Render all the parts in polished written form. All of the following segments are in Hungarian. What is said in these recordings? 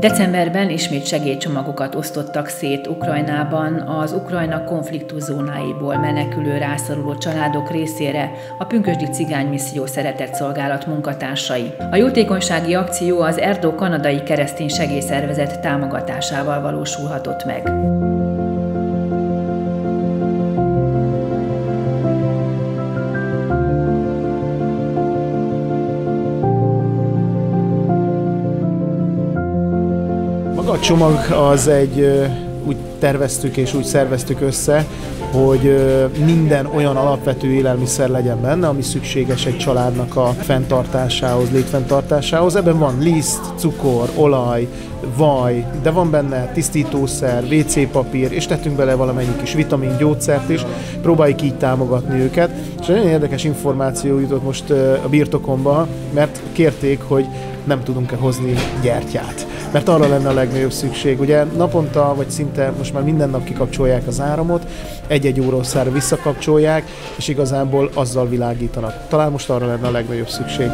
Decemberben ismét segélycsomagokat osztottak szét Ukrajnában az Ukrajna konfliktuszónáiból menekülő rászoruló családok részére a pünkösdi cigány misszió szeretetszolgálat munkatársai. A jótékonysági akció az Erdő kanadai keresztény segélyszervezet támogatásával valósulhatott meg. A csomag az úgy terveztük és úgy szerveztük össze, hogy minden olyan alapvető élelmiszer legyen benne, ami szükséges egy családnak a fenntartásához, létfenntartásához. Ebben van liszt, cukor, olaj, vaj, de van benne tisztítószer, WC-papír, és tettünk bele valamennyi kis vitamin, gyógyszert is, próbáljuk így támogatni őket. És nagyon érdekes információ jutott most a birtokomba, mert kérték, hogy nem tudunk-e hozni gyertyát, mert arra lenne a legnagyobb szükség. Ugye naponta, vagy szinte most már minden nap kikapcsolják az áramot, egy-egy óraosszára visszakapcsolják, és igazából azzal világítanak. Talán most arra lenne a legnagyobb szükség.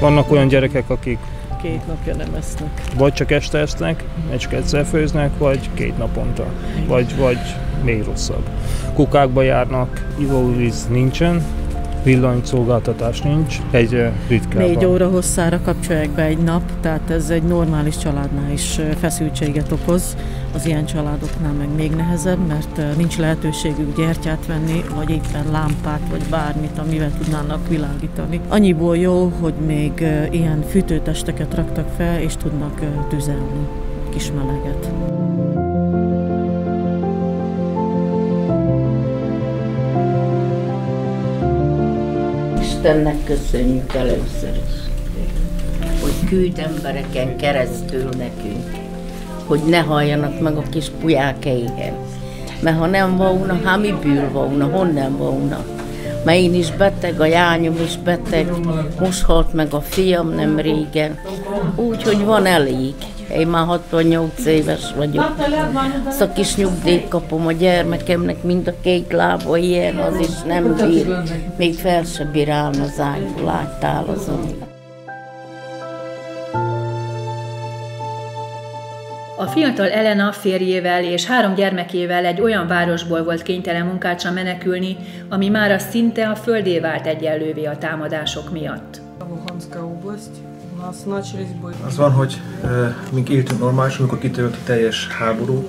Vannak olyan gyerekek, akik két napja nem esznek. Vagy csak este esznek, csak egyszer főznek, vagy két naponta. Vagy még rosszabb. Kukákba járnak, ivóvíz nincsen, villanyszolgáltatás nincs, egy ritkában. 4 óra hosszára kapcsolják be egy nap, tehát ez egy normális családnál is feszültséget okoz. Az ilyen családoknál meg még nehezebb, mert nincs lehetőségük gyertyát venni, vagy éppen lámpát, vagy bármit, amivel tudnának világítani. Annyiból jó, hogy még ilyen fűtőtesteket raktak fel, és tudnak tüzelni kis meleget. Istennek köszönjük először is, hogy küld embereken keresztül nekünk, hogy ne halljanak meg a kis pulyákeihez. Mert ha nem volna, hát mi bűl volna, honnan volna? Mert én is beteg, a lányom is beteg, most halt meg a fiam nem régen. Úgyhogy van elég. Én már 68 éves vagyok. Szakis nyugdíjat kapom, a gyermekemnek mind a két lába ilyen, az is nem bír. Még fel se bírálna az ágyból, áttálazom. A fiatal Elena férjével és 3 gyermekével egy olyan városból volt kénytelen munkácsa menekülni, ami mára szinte a földé vált egyenlővé a támadások miatt. Az van, hogy még éltünk normális, amikor kitört a teljes háború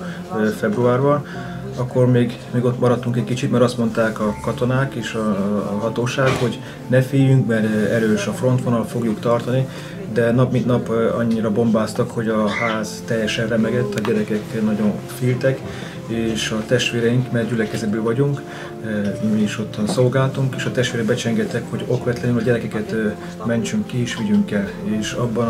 februárban, akkor még ott maradtunk egy kicsit, mert azt mondták a katonák és a hatóság, hogy ne féljünk, mert erős a frontvonal, fogjuk tartani, de nap mint nap annyira bombáztak, hogy a ház teljesen remegett, a gyerekek nagyon féltek, és a testvéreink, mert gyülekezetből vagyunk, mi is ottan szolgáltunk, és a testvérek becsengettek, hogy okvetlenül a gyerekeket mentsünk ki és vigyünk el. És abban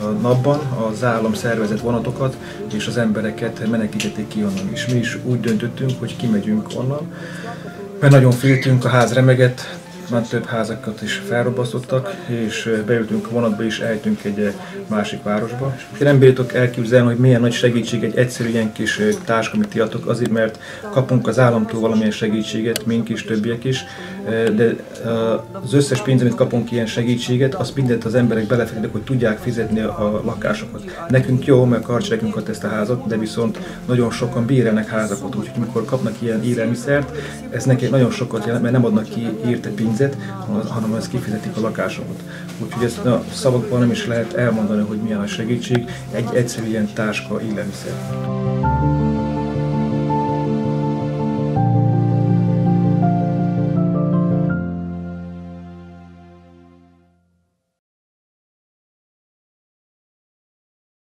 a napban az állam szervezett vonatokat és az embereket menekítették ki onnan. És mi is úgy döntöttünk, hogy kimegyünk onnan, mert nagyon féltünk, a ház remegett, már több házakat is felrobbasztottak, és beültünk a vonatba és eltünk egy másik városba. Én nem bírtok elképzelni, hogy milyen nagy segítség egy egyszerű ilyen kis táska, amit ti adtok, azért mert kapunk az államtól valamilyen segítséget, mink is, többiek is, de az összes pénz, amit kapunk ilyen segítséget, azt mindent az emberek belefektetnek, hogy tudják fizetni a lakásokat. Nekünk jó, mert karcserekünk ad ezt a házat, de viszont nagyon sokan bérelnek házakat, úgyhogy amikor kapnak ilyen élelmiszert, ez nekik nagyon sokat jelent, mert nem adnak ki érte pénzt, hanem ezt kifizetik a lakásokat. Úgyhogy ezt a szavakban nem is lehet elmondani, hogy milyen a segítség egy egyszerű ilyen táska élelmiszer.